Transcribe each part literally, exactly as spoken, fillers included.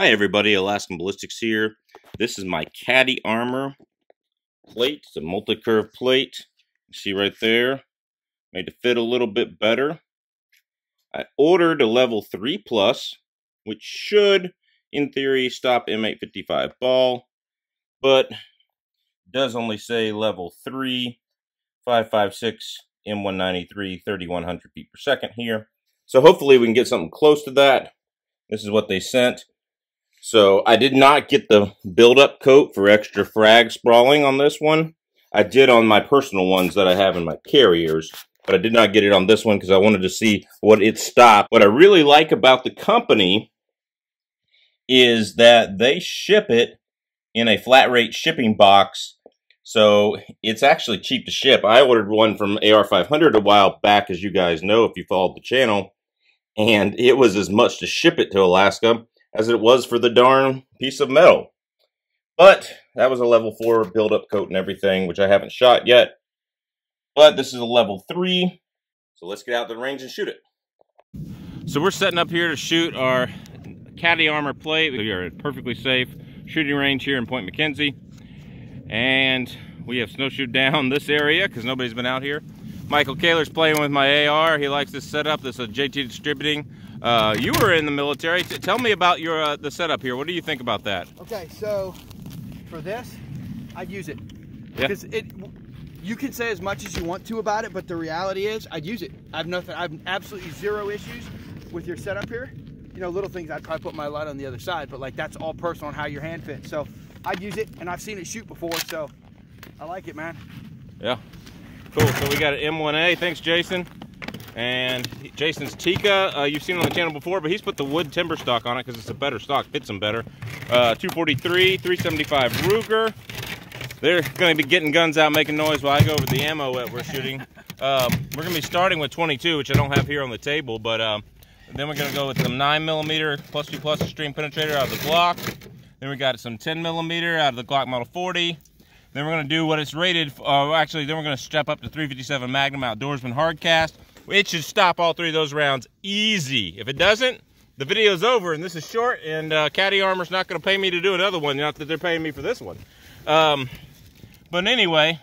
Hi everybody, Alaskan Ballistics here. This is my CATI Armor plate. It's a multi-curve plate. You see right there, made to fit a little bit better. I ordered a level three plus, which should, in theory, stop M eight fifty-five ball, but does only say level three, five five six, M one ninety-three, thirty-one hundred feet per second here. So hopefully we can get something close to that. This is what they sent. So I did not get the build-up coat for extra frag sprawling on this one. I did on my personal ones that I have in my carriers, but I did not get it on this one because I wanted to see what it stopped. What I really like about the company is that they ship it in a flat rate shipping box, so it's actually cheap to ship. I ordered one from A R five hundred a while back, as you guys know if you followed the channel, and it was as much to ship it to Alaska as it was for the darn piece of metal. But that was a level four build-up coat and everything, which I haven't shot yet. But this is a level three, so let's get out to the range and shoot it. So we're setting up here to shoot our CATI Armor plate. We are at perfectly safe shooting range here in Point McKenzie. And we have snowshoed down this area because nobody's been out here. Michael Kaylor's playing with my A R. He likes this setup. This is a J T Distributing. Uh, you were in the military. T tell me about your uh, the setup here. What do you think about that? Okay, so for this, I'd use it. Yeah. Because it, you can say as much as you want to about it, but the reality is, I'd use it. I've nothing. I've absolutely zero issues with your setup here. You know, little things. I'd probably put my light on the other side, but like that's all personal on how your hand fits. So I'd use it, and I've seen it shoot before, so I like it, man. Yeah. Cool. So we got an M one A. Thanks, Jason. And Jason's Tika, uh, you've seen on the channel before, but he's put the wood timber stock on it because it's a better stock, fits him better. Uh, two forty-three, three seventy-five Ruger. They're going to be getting guns out, making noise while I go over the ammo that we're shooting. Um, we're going to be starting with twenty-two, which I don't have here on the table, but um, then we're going to go with some nine millimeter plus two plus Xtreme Penetrator out of the Glock. Then we got some ten millimeter out of the Glock Model forty. Then we're going to do what it's rated, uh, actually, then we're going to step up to three fifty-seven Magnum Outdoorsman Hardcast. It should stop all three of those rounds easy. If it doesn't, the video's over, and this is short, and uh, CATI Armor's not going to pay me to do another one, not that they're paying me for this one. Um, but anyway,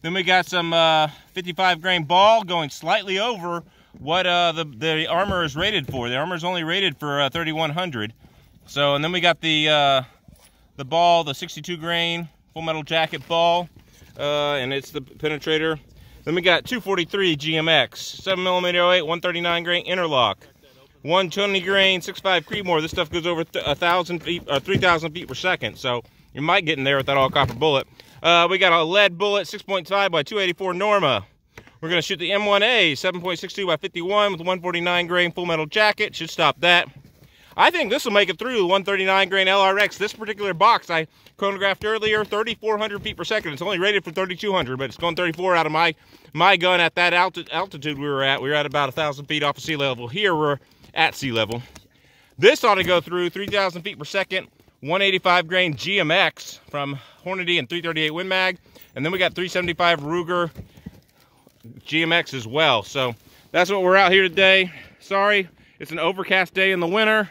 then we got some uh, fifty-five grain ball going slightly over what uh, the, the armor is rated for. The armor's only rated for uh, thirty-one hundred. So, and then we got the, uh, the ball, the sixty-two grain full metal jacket ball, uh, and it's the penetrator. Then we got two forty-three G M X, seven millimeter oh eight, one thirty-nine grain interlock, one twenty grain six five Creedmoor. This stuff goes over a thousand feet or three thousand feet per second, so you might get in there with that all copper bullet. Uh, we got a lead bullet, six point five by two eighty-four Norma. We're gonna shoot the M one A, seven point six two by fifty-one with one forty-nine grain full metal jacket. Should stop that. I think this will make it through the one thirty-nine grain L R X. This particular box I chronographed earlier, thirty-four hundred feet per second. It's only rated for thirty-two hundred, but it's going thirty-four out of my my gun at that alti altitude we were at. We were at about one thousand feet off of sea level. Here we're at sea level. This ought to go through three thousand feet per second, one eighty-five grain G M X from Hornady and three thirty-eight Win Mag. And then we got three seventy-five Ruger G M X as well. So that's what we're out here today. Sorry, it's an overcast day in the winter.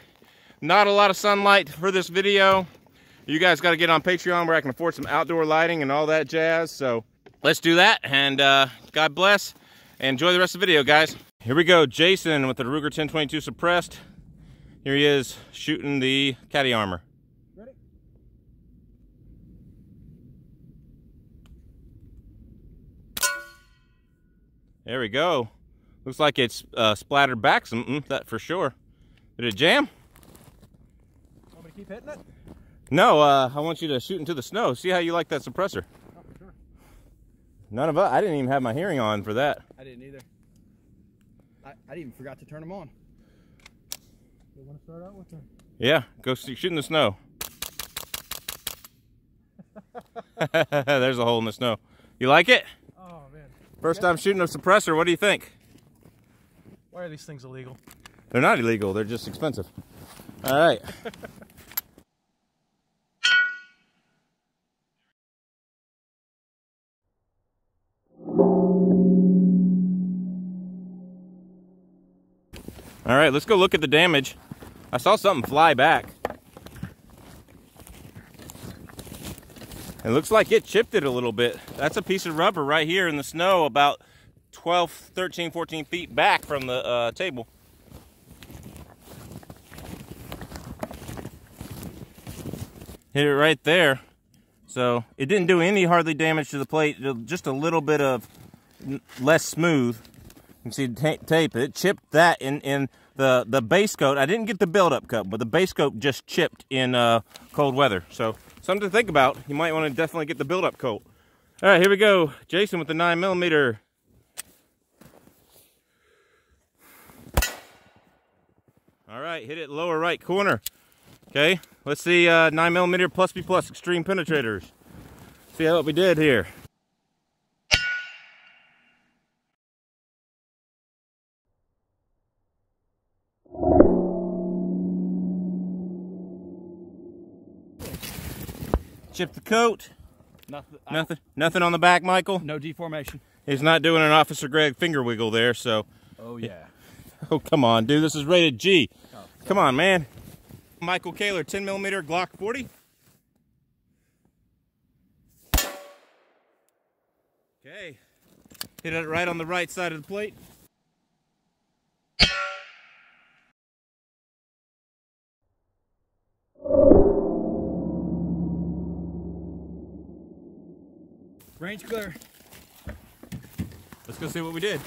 Not a lot of sunlight for this video. You guys got to get on Patreon where I can afford some outdoor lighting and all that jazz. So let's do that, and uh, God bless. Enjoy the rest of the video, guys. Here we go, Jason with the Ruger ten twenty-two suppressed. Here he is shooting the CATI Armor. Ready? There we go. Looks like it's uh, splattered back something, that for sure. Did it jam? Keep hitting it? No, uh, I want you to shoot into the snow. See how you like that suppressor. Oh, for sure. None of us. I didn't even have my hearing on for that. I didn't either. I, I even forgot to turn them on. You want to start out with them? Yeah, go see, shoot in the snow. There's a hole in the snow. You like it? Oh, man. First yeah. time shooting a suppressor. What do you think? Why are these things illegal? They're not illegal. They're just expensive. All right. All right, let's go look at the damage. I saw something fly back. It looks like it chipped it a little bit. That's a piece of rubber right here in the snow about twelve, thirteen, fourteen feet back from the uh, table. Hit it right there. So it didn't do any hardly damage to the plate, just a little bit of less smooth. You can see the tape, it chipped that in, in the, the base coat. I didn't get the build-up coat, but the base coat just chipped in uh, cold weather. So something to think about. You might want to definitely get the build-up coat. All right, here we go. Jason with the nine millimeter. All right, hit it lower right corner. Okay, let's see uh, nine millimeter plus B plus Xtreme Penetrators. See how we did here. Chip the coat. Nothing. Nothing. Nothing on the back, Michael. No deformation. He's not doing an Officer Greg finger wiggle there, so. Oh yeah. Oh come on, dude. This is rated G. Oh, come on, man. Michael Kaylor, ten millimeter Glock forty. Okay. Hit it right on the right side of the plate. Range clear. Let's go see what we did.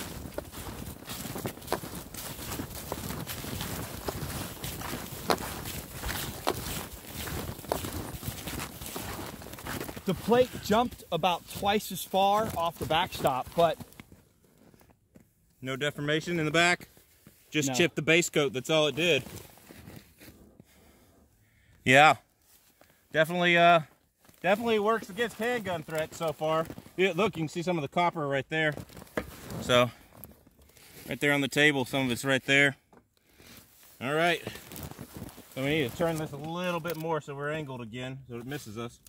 The plate jumped about twice as far off the backstop, but no deformation in the back. Just no. Chipped the base coat. That's all it did. Yeah, definitely. Uh, Definitely works against handgun threats so far. Yeah, look, you can see some of the copper right there. So, right there on the table, some of it's right there. All right, so we need to turn this a little bit more so we're angled again, so it misses us.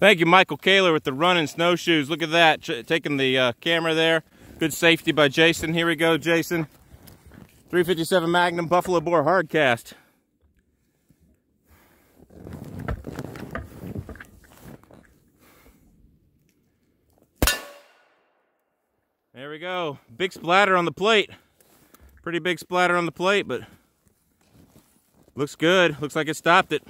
Thank you, Michael Kaylor with the running snowshoes. Look at that, taking the uh, camera there. Good safety by Jason. Here we go, Jason. three fifty-seven Magnum Buffalo Bore Hardcast. There we go. Big splatter on the plate. Pretty big splatter on the plate, but looks good. Looks like it stopped it.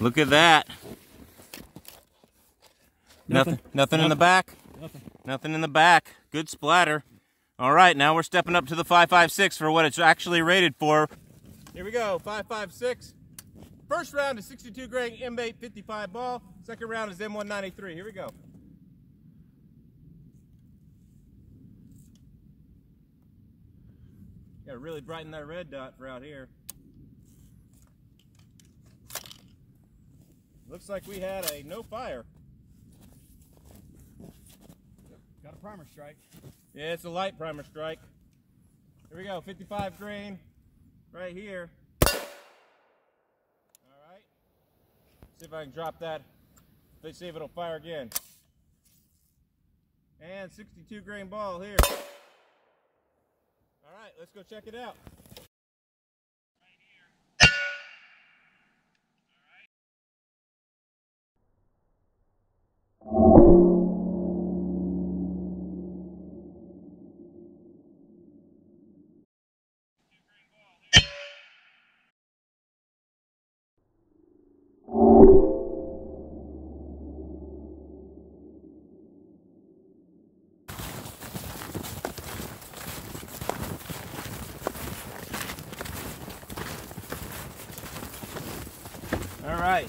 Look at that. Nothing. Nothing, nothing in the back. Nothing. Nothing in the back. Good splatter. All right, now we're stepping up to the five five six for what it's actually rated for. Here we go, five five six. First round is sixty-two grain M eight fifty-five ball. Second round is M one ninety-three. Here we go. Got to really brighten that red dot for out here. Looks like we had a no fire. Got a primer strike. Yeah, it's a light primer strike. Here we go, fifty-five grain, right here. All right. See if I can drop that. Let's see if it'll fire again. And sixty-two grain ball here. All right, let's go check it out.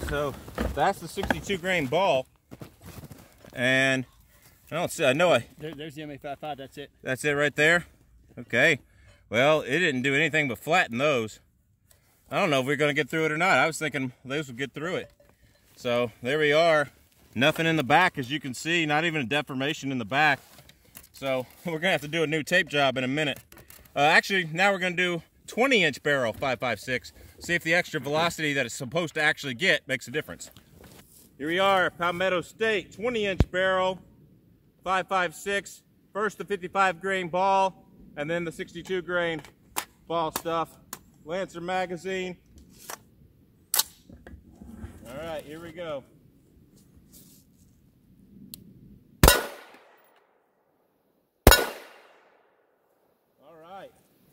So that's the sixty-two grain ball, and I don't see. I know I. There, there's the M eight fifty-five. That's it. That's it right there. Okay. Well, it didn't do anything but flatten those. I don't know if we're going to get through it or not. I was thinking those would get through it. So there we are. Nothing in the back, as you can see. Not even a deformation in the back. So we're going to have to do a new tape job in a minute. Uh, actually, now we're going to do twenty inch barrel five five six. See if the extra velocity that it's supposed to actually get makes a difference. Here we are, Palmetto State, twenty inch barrel five five six. First the fifty-five grain ball, and then the sixty-two grain ball stuff. Lancer magazine. All right, here we go.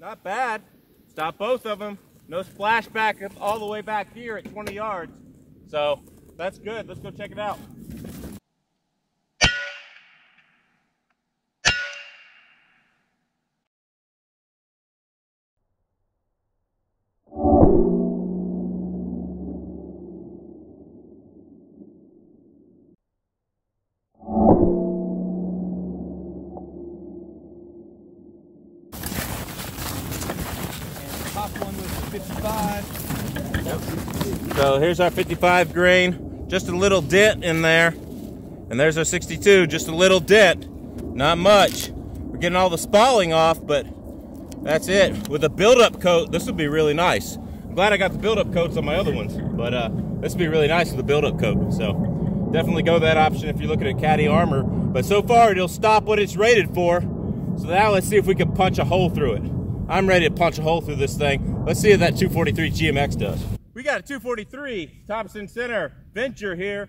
Not bad. Stopped both of them. No splash back all the way back here at twenty yards. So that's good. Let's go check it out. So here's our fifty-five grain, just a little dent in there, and there's our sixty-two, just a little dent, not much. We're getting all the spalling off, but that's it. With a build-up coat, this would be really nice. I'm glad I got the build-up coats on my other ones, but uh, this would be really nice with a build-up coat. So definitely go that option if you're looking at CATI Armor, but so far it'll stop what it's rated for. So now let's see if we can punch a hole through it. I'm ready to punch a hole through this thing. Let's see if that two forty-three G M X does. We got a two forty-three Thompson Center Venture here.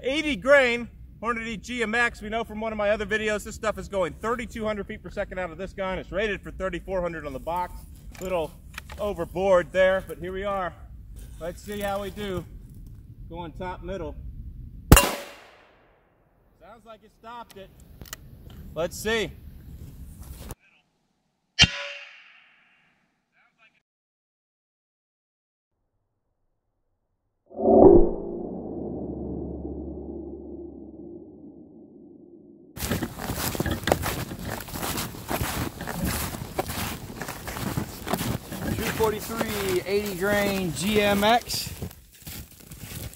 eighty grain Hornady G M X. We know from one of my other videos, this stuff is going thirty-two hundred feet per second out of this gun. It's rated for thirty-four hundred on the box. Little overboard there, but here we are. Let's see how we do. Going top middle. Sounds like it stopped it. Let's see. forty-three eighty grain G M X,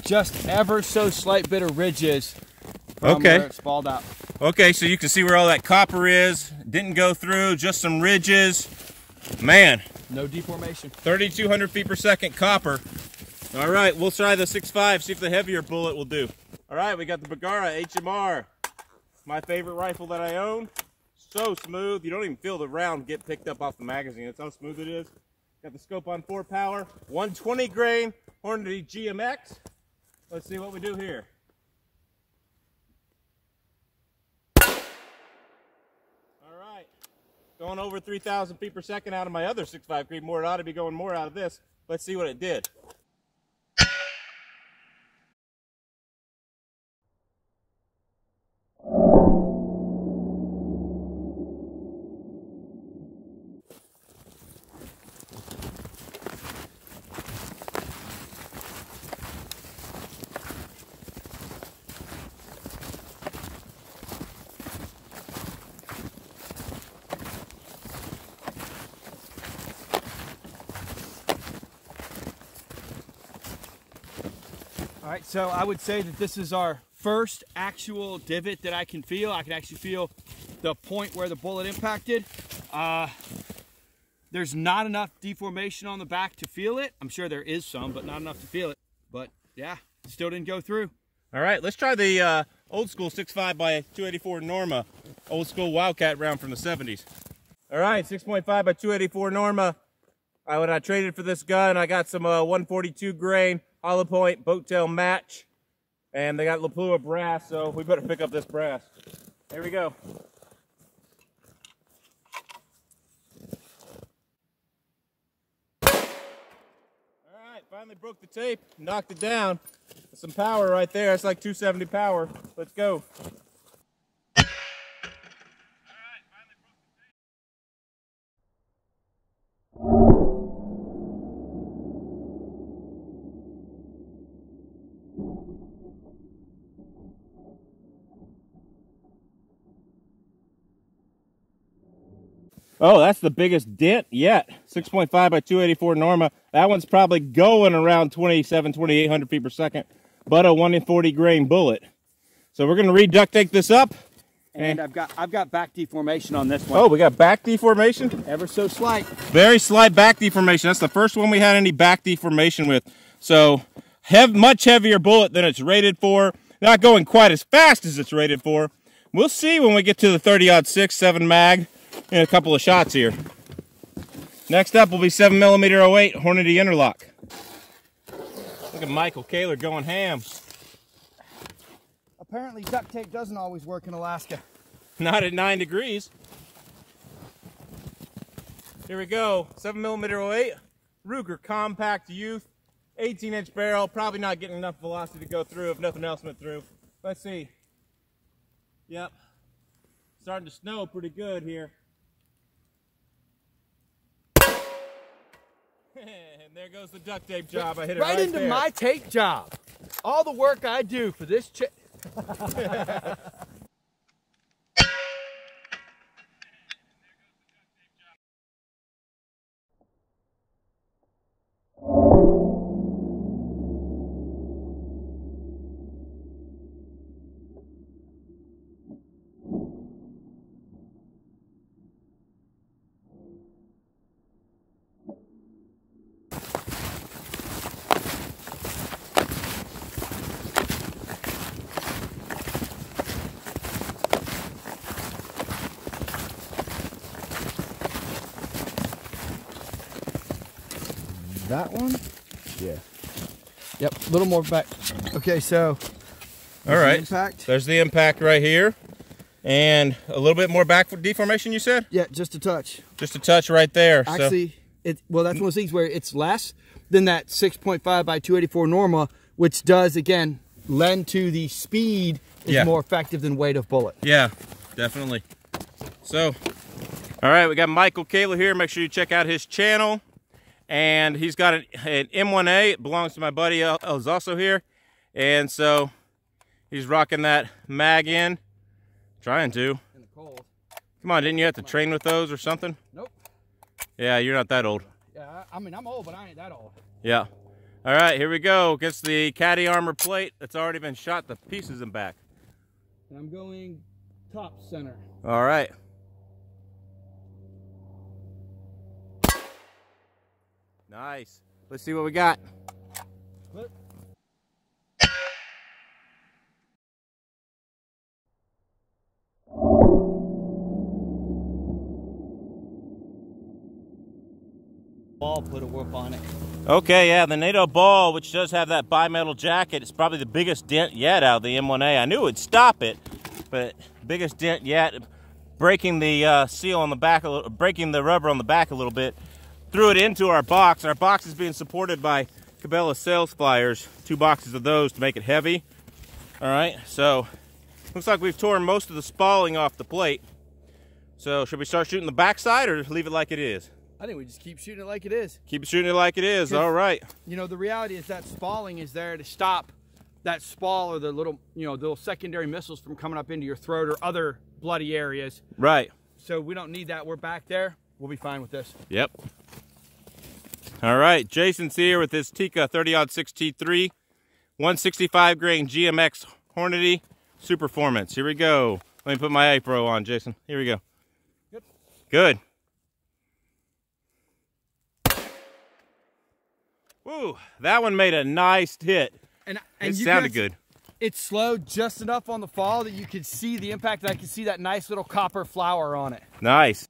just ever so slight bit of ridges from okay. where it's spalled out. Okay, so you can see where all that copper is. Didn't go through, just some ridges. Man. No deformation. thirty-two hundred feet per second copper. All right, we'll try the six five, see if the heavier bullet will do. All right, we got the Bergara H M R. My favorite rifle that I own. So smooth, you don't even feel the round get picked up off the magazine. That's how smooth it is. Got the scope on four power, one twenty grain Hornady G M X. Let's see what we do here. All right, going over three thousand feet per second out of my other six five Creedmoor. It ought to be going more out of this. Let's see what it did. All right, so I would say that this is our first actual divot that I can feel. I can actually feel the point where the bullet impacted. Uh, there's not enough deformation on the back to feel it. I'm sure there is some, but not enough to feel it. But yeah, still didn't go through. All right, let's try the uh, old school six five by two eighty-four Norma, old school Wildcat round from the seventies. All right, six point five by two eighty-four Norma. I, when I traded for this gun, I got some uh, one forty-two grain. Hollow point, boat tail match, and they got Lapua brass, so we better pick up this brass. Here we go. All right, finally broke the tape, knocked it down. There's some power right there. It's like two seventy power. Let's go. Oh, that's the biggest dent yet. six point five by two eighty-four Norma. That one's probably going around twenty-seven, twenty-eight hundred feet per second, but a one in forty grain bullet. So we're going to re-duct tape this up And I've got I've got back deformation on this one. Oh, we got back deformation? Ever so slight. Very slight back deformation. That's the first one we had any back deformation with. So, have much heavier bullet than it's rated for. Not going quite as fast as it's rated for. We'll see when we get to the thirty aught six, seven mag, in a couple of shots here. Next up will be seven millimeter oh eight Hornady Interlock. Look at Michael Kaylor going ham. Apparently duct tape doesn't always work in Alaska. Not at nine degrees. Here we go, seven millimeter oh eight, Ruger Compact Youth, eighteen inch barrel, probably not getting enough velocity to go through if nothing else went through. Let's see. Yep, starting to snow pretty good here. And there goes the duct tape job, I hit it right, right into there. My tape job. All the work I do for this chick. That one? Yeah. Yep, a little more back. Okay, so. All right. The impact. There's the impact right here. And a little bit more back deformation, you said? Yeah, just a touch. Just a touch right there. Actually, so. it, well, that's one of those things where it's less than that six point five by two eighty-four Norma, which does, again, lend to the speed is yeah. more effective than weight of bullet. Yeah, definitely. So, all right, we got Michael Kaylor here. Make sure you check out his channel. And he's got an, an M one A. It belongs to my buddy, who's also here. And so he's rocking that mag in. Trying to. In the cold. Come on, didn't you have to train with those or something? Nope. Yeah, you're not that old. Yeah, I mean, I'm old, but I ain't that old. Yeah. All right, here we go. Gets the CATI Armor plate that's already been shot to pieces and back. And I'm going top center. All right. Nice. Let's see what we got. Look. Ball put a whoop on it. Okay, yeah, the NATO ball, which does have that bimetal jacket, it's probably the biggest dent yet out of the M one A. I knew it would stop it, but biggest dent yet, breaking the uh, seal on the back, a little, breaking the rubber on the back a little bit. Threw it into our box. Our box is being supported by Cabela sales flyers. Two boxes of those to make it heavy. All right, so looks like we've torn most of the spalling off the plate. So should we start shooting the backside or leave it like it is? I think we just keep shooting it like it is. Keep shooting it like it is, all right. You know, the reality is that spalling is there to stop that spall or the little, you know, the little secondary missiles from coming up into your throat or other bloody areas. Right. So we don't need that. We're back there. We'll be fine with this. Yep. All right, Jason's here with his Tika thirty aught six T three, one sixty-five grain G M X Hornady Superformance. Here we go. Let me put my A P R O on, Jason. Here we go. Good. Good. Woo, that one made a nice hit. And, and it you sounded guys, good. It slowed just enough on the fall that you could see the impact, and I could see that nice little copper flower on it. Nice.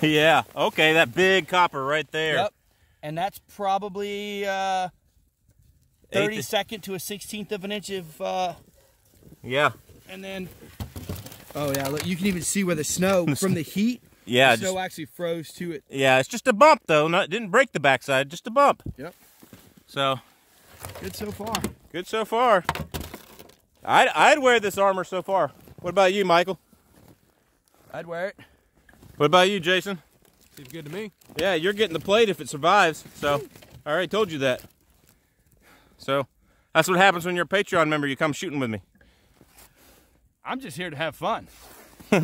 Yeah, okay, that big copper right there. Yep, and that's probably uh, thirty-second to a sixteenth of an inch of... Uh, yeah. And then, oh yeah, look, you can even see where the snow, from the heat, yeah, the snow just, actually froze to it. Yeah, it's just a bump though, not didn't break the backside, just a bump. Yep. So. Good so far. Good so far. I'd, I'd wear this armor so far. What about you, Michael? I'd wear it. What about you, Jason? Seems good to me. Yeah, you're getting the plate if it survives. So, I already told you that. So, that's what happens when you're a Patreon member. You come shooting with me. I'm just here to have fun. All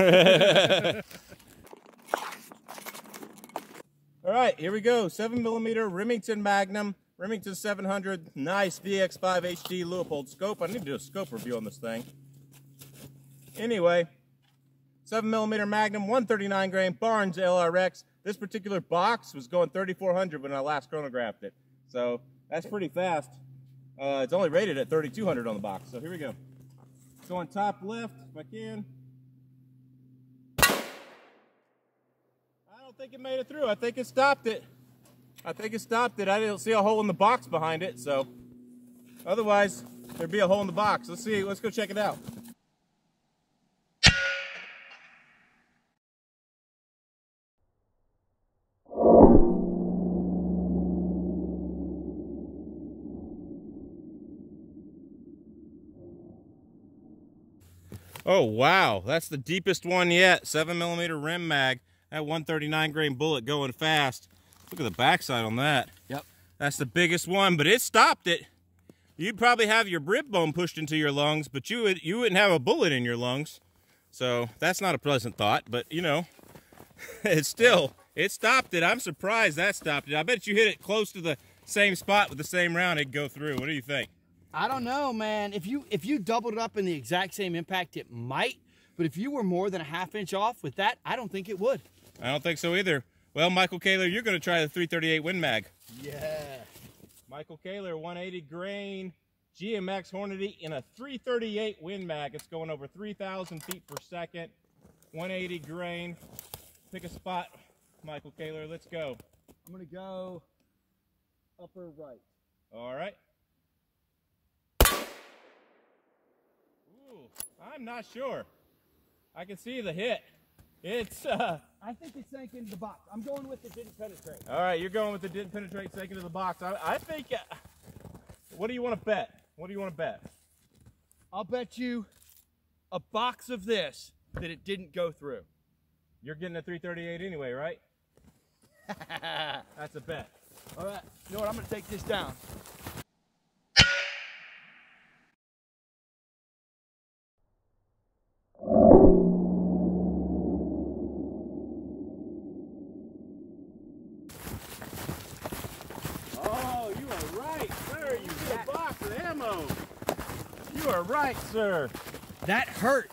right, here we go. seven millimeter Remington Magnum, Remington seven hundred. Nice V X five H D Leupold scope. I need to do a scope review on this thing. Anyway, seven millimeter Magnum, one thirty-nine grain Barnes L R X. This particular box was going thirty-four hundred when I last chronographed it. So that's pretty fast. Uh, it's only rated at thirty-two hundred on the box. So here we go. So on top left, if I can. I don't think it made it through. I think it stopped it. I think it stopped it. I didn't see a hole in the box behind it. So otherwise, there'd be a hole in the box. Let's see. Let's go check it out. Oh wow, that's the deepest one yet. seven millimeter Rim Mag. That one thirty-nine grain bullet going fast. Look at the backside on that. Yep. That's the biggest one, but it stopped it. You'd probably have your rib bone pushed into your lungs, but you would you wouldn't have a bullet in your lungs. So that's not a pleasant thought, but you know, it's still it stopped it. I'm surprised that stopped it. I bet you hit it close to the same spot with the same round, it'd go through. What do you think? I don't know, man. If you if you doubled it up in the exact same impact, it might. But if you were more than a half inch off with that, I don't think it would. I don't think so either. Well, Michael Kaylor, you're going to try the three thirty-eight Win Mag. Yeah. Michael Kaylor, one eighty grain G M X Hornady in a three thirty-eight Win Mag. It's going over three thousand feet per second. one eighty grain. Pick a spot, Michael Kaylor. Let's go. I'm going to go upper right. All right. I'm not sure. I can see the hit. It's, uh... I think it sank into the box. I'm going with the didn't penetrate. All right, you're going with the didn't penetrate, sank into the box. I, I think... Uh, what do you want to bet? What do you want to bet? I'll bet you a box of this that it didn't go through. You're getting a three thirty-eight anyway, right? That's a bet. All right. You know what? I'm going to take this down. Right, sir. That hurt,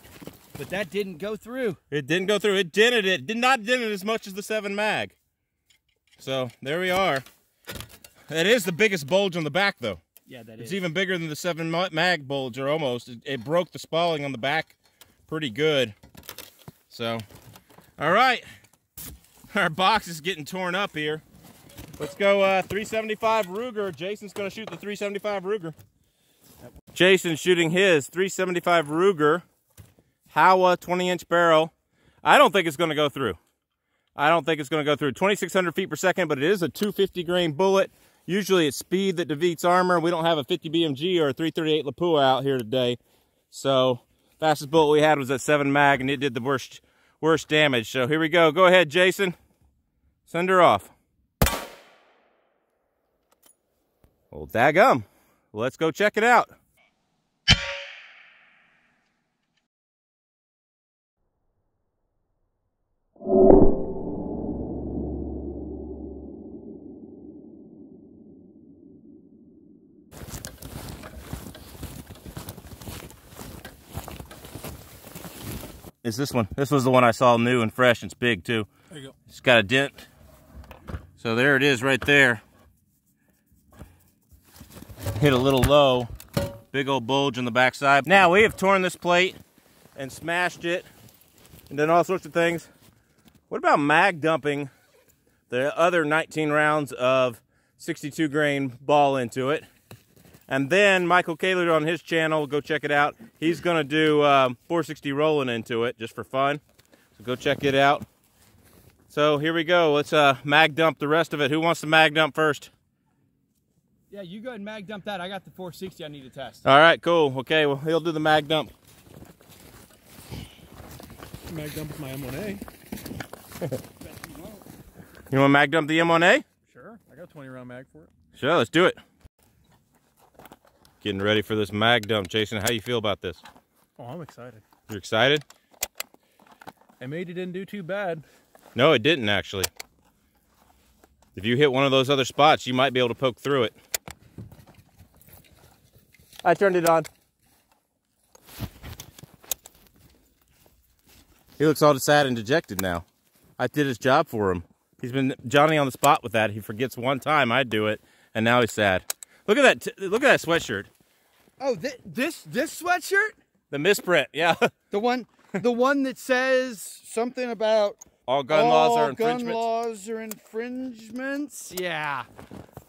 but that didn't go through. It didn't go through. It dented it. Did not dent it as much as the seven mag. So there we are. That is the biggest bulge on the back, though. Yeah, that it's is. It's even bigger than the seven mag bulge, or almost. It, it broke the spalling on the back pretty good. So, all right. Our box is getting torn up here. Let's go uh, three seventy-five Ruger. Jason's going to shoot the three seventy-five Ruger. Jason's shooting his three seventy-five Ruger Howa twenty inch barrel. I don't think it's going to go through. I don't think it's going to go through. twenty-six hundred feet per second, but it is a two fifty grain bullet. Usually it's speed that defeats armor. We don't have a fifty B M G or a three thirty-eight Lapua out here today. So fastest bullet we had was that seven mag, and it did the worst, worst damage. So here we go. Go ahead, Jason. Send her off. Well, daggum. Let's go check it out. Is this one? This was the one I saw new and fresh. It's big too. There you go. It's got a dent. So there it is, right there. Hit a little low. Big old bulge on the backside. Now we have torn this plate and smashed it, and done all sorts of things. What about mag dumping the other nineteen rounds of sixty-two grain ball into it? And then Michael Kaylor on his channel, go check it out. He's going to do um, four sixty rolling into it just for fun. So go check it out. So here we go. Let's uh, mag dump the rest of it. Who wants to mag dump first? Yeah, you go ahead and mag dump that. I got the four sixty I need to test. All right, cool. Okay, well, he'll do the mag dump. Mag dump with my M one A. You want to mag dump the M one A? Sure. I got a twenty round mag for it. Sure, let's do it. Getting ready for this mag dump. Jason, how you feel about this? Oh, I'm excited. You're excited? M eighty didn't do too bad. No, it didn't, actually. If you hit one of those other spots, you might be able to poke through it. I turned it on. He looks all sad and dejected now. I did his job for him. He's been Johnny on the spot with that. He forgets one time I do it, and now he's sad. Look at that! T look at that sweatshirt. Oh, th this this sweatshirt? The misprint, yeah. The one, the one that says something about all gun all laws are infringements. Gun laws are infringements. Yeah.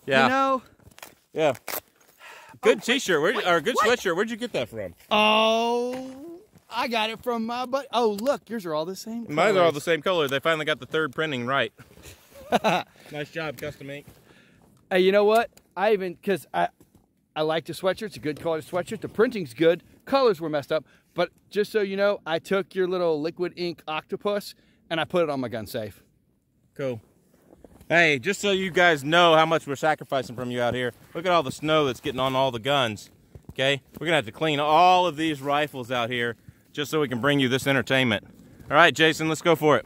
Yeah. You know. Yeah. Good oh, T-shirt. Where wait, or good what? sweatshirt? Where'd you get that from? Oh, I got it from my buddy. Oh, look, yours are all the same. Colors. Mine are all the same color. They finally got the third printing right. Nice job, Custom Ink. Hey, you know what? I even, because I, I like the sweatshirt. It's a good color sweatshirt. The printing's good. Colors were messed up. But just so you know, I took your little liquid ink octopus and I put it on my gun safe. Cool. Hey, just so you guys know how much we're sacrificing from you out here, look at all the snow that's getting on all the guns. Okay? We're going to have to clean all of these rifles out here just so we can bring you this entertainment. All right, Jason, let's go for it.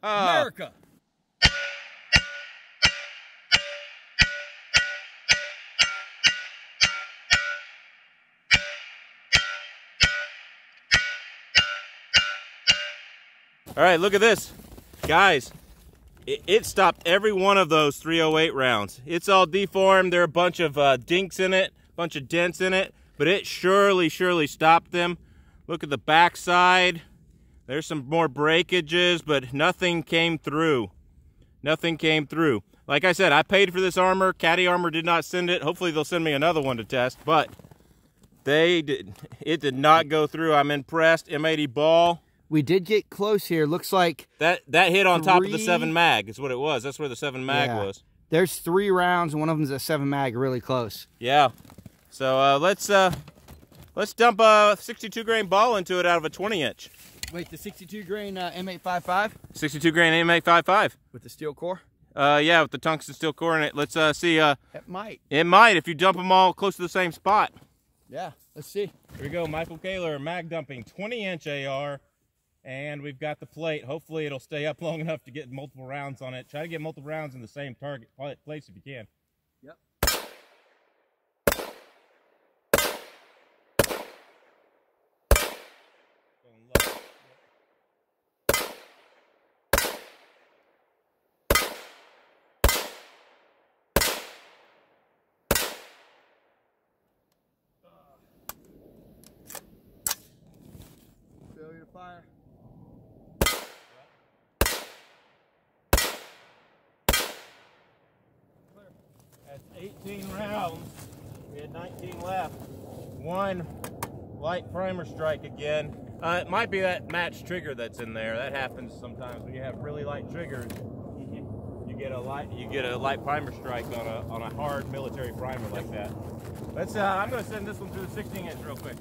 America. All right, look at this. Guys, it, it stopped every one of those three oh eight rounds. It's all deformed. There are a bunch of uh, dinks in it, a bunch of dents in it, but it surely, surely stopped them. Look at the backside. There's some more breakages, but nothing came through. Nothing came through. Like I said, I paid for this armor. CATI Armor did not send it. Hopefully they'll send me another one to test, but they did. It did not go through. I'm impressed. M eighty ball. We did get close here. Looks like that that hit on three... top of the seven mag is what it was. That's where the seven mag yeah. was. There's three rounds, and one of them's a seven mag, really close. Yeah. So uh, let's uh, let's dump a sixty-two grain ball into it out of a twenty inch. Wait, the sixty-two grain uh, M eight fifty-five? sixty-two grain M eight fifty-five. With the steel core? Uh, yeah, with the tungsten steel core in it. Let's uh, see. Uh, it might. It might if you dump them all close to the same spot. Yeah, let's see. Here we go, Michael Kaylor, mag dumping twenty inch A R, and we've got the plate. Hopefully it'll stay up long enough to get multiple rounds on it. Try to get multiple rounds in the same target place if you can. Yep. Fire. That's eighteen rounds. We had nineteen left. One light primer strike again. Uh, it might be that match trigger that's in there. That happens sometimes when you have really light triggers. You get a light, you get a light primer strike on a on a hard military primer like that. Let's. Uh, I'm going to send this one through the sixteen inch real quick.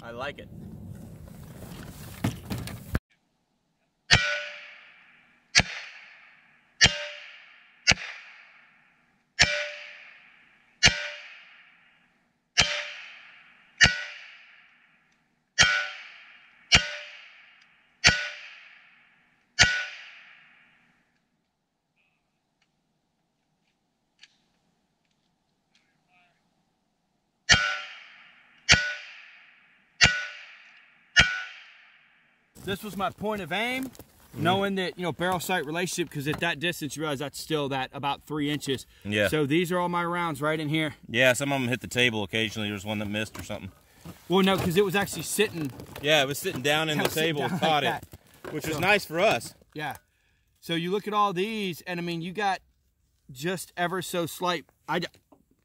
I like it. This was my point of aim, knowing that, you know, barrel sight relationship, because at that distance, you realize that's still that about three inches. Yeah. So these are all my rounds right in here. Yeah, some of them hit the table occasionally. There's one that missed or something. Well, no, because it was actually sitting. Yeah, it was sitting down in the table, caught it, which was nice for us. Yeah. So you look at all these, and I mean, you got just ever so slight. I,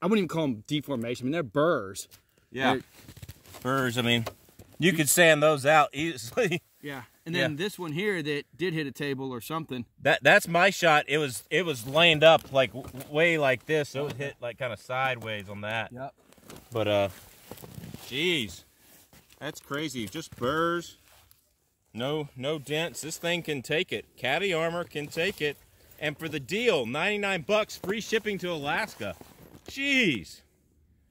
I wouldn't even call them deformation. I mean, they're burrs. Yeah. They're, burrs. I mean, you could sand those out easily. Yeah. And then yeah. this one here that did hit a table or something. That that's my shot. It was it was laned up like way like this. So it hit like kind of sideways on that. Yep. But uh, jeez, that's crazy. Just burrs. No no dents. This thing can take it. Cati Armor can take it. And for the deal, ninety-nine bucks, free shipping to Alaska. Jeez.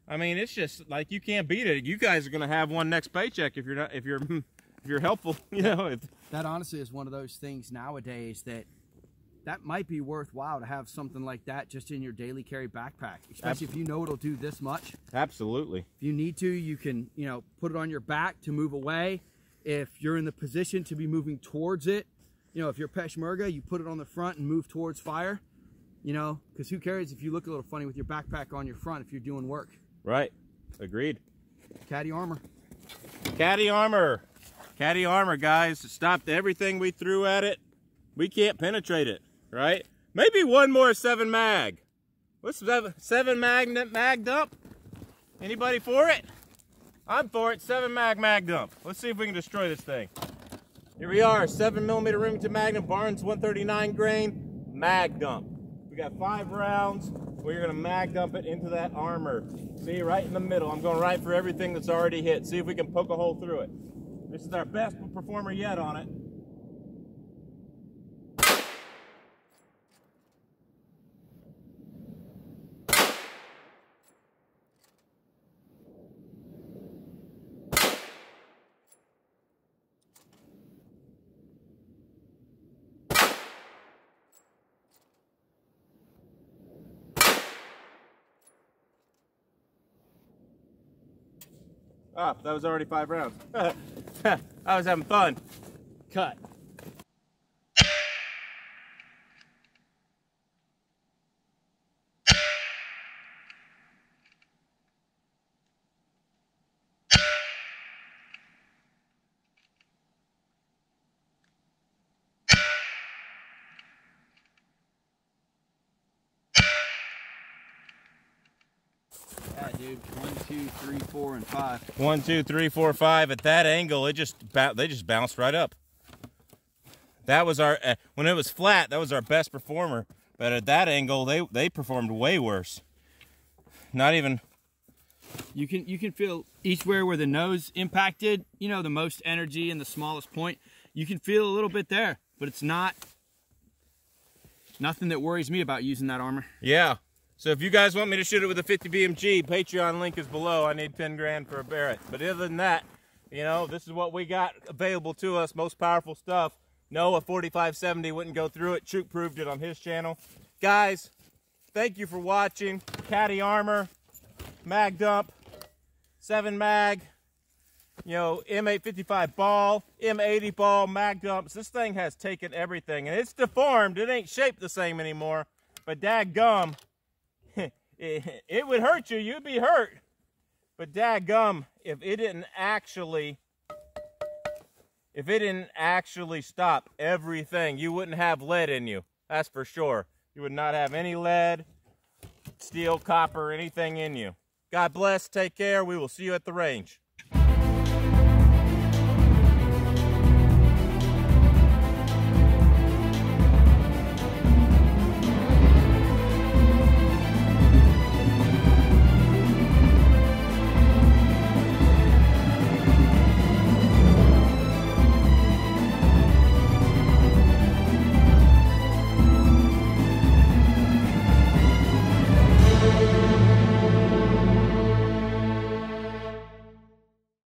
I mean, it's just like you can't beat it. You guys are gonna have one next paycheck if you're not if you're. If you're helpful, you know. If... That honestly is one of those things nowadays that that might be worthwhile to have something like that just in your daily carry backpack, especially Absolutely. If you know it'll do this much. Absolutely. If you need to, you can, you know, put it on your back to move away. If you're in the position to be moving towards it, you know, if you're Peshmerga, you put it on the front and move towards fire, you know, because who cares if you look a little funny with your backpack on your front if you're doing work. Right. Agreed. Cati Armor. Cati Armor. Cati Armor, guys, it stopped everything we threw at it. We can't penetrate it, right? Maybe one more seven mag. What's seven mag mag dump? Anybody for it? I'm for it. Seven mag mag dump. Let's see if we can destroy this thing. Here we are, seven millimeter Remington Magnum Barnes one thirty-nine grain mag dump. We got five rounds. We're gonna mag dump it into that armor. See, right in the middle. I'm going right for everything that's already hit. See if we can poke a hole through it. This is our best performer yet on it. Ah, that was already five rounds. I was having fun. Cut. Yeah, dude. One, two, three, four, and five. One, two, three, four, five. At that angle, it just they just bounced right up. That was our uh, when it was flat. That was our best performer. But at that angle, they they performed way worse. Not even. You can you can feel each where where the nose impacted. You know, the most energy and the smallest point. You can feel a little bit there, but it's not. Nothing that worries me about using that armor. Yeah. So if you guys want me to shoot it with a fifty B M G, Patreon link is below. I need ten grand for a Barrett. But other than that, you know, this is what we got available to us, most powerful stuff. No, a forty-five seventy wouldn't go through it. Troop proved it on his channel. Guys, thank you for watching. Cati Armor, Mag Dump, seven mag, you know, M eight fifty-five ball, M eighty ball, Mag Dumps. This thing has taken everything, and it's deformed. It ain't shaped the same anymore, but dadgum. It, it would hurt you, you'd be hurt. But dadgum, if it didn't actually, if it didn't actually stop everything, you wouldn't have lead in you. That's for sure. You would not have any lead, steel, copper, anything in you. God bless, take care, we will see you at the range.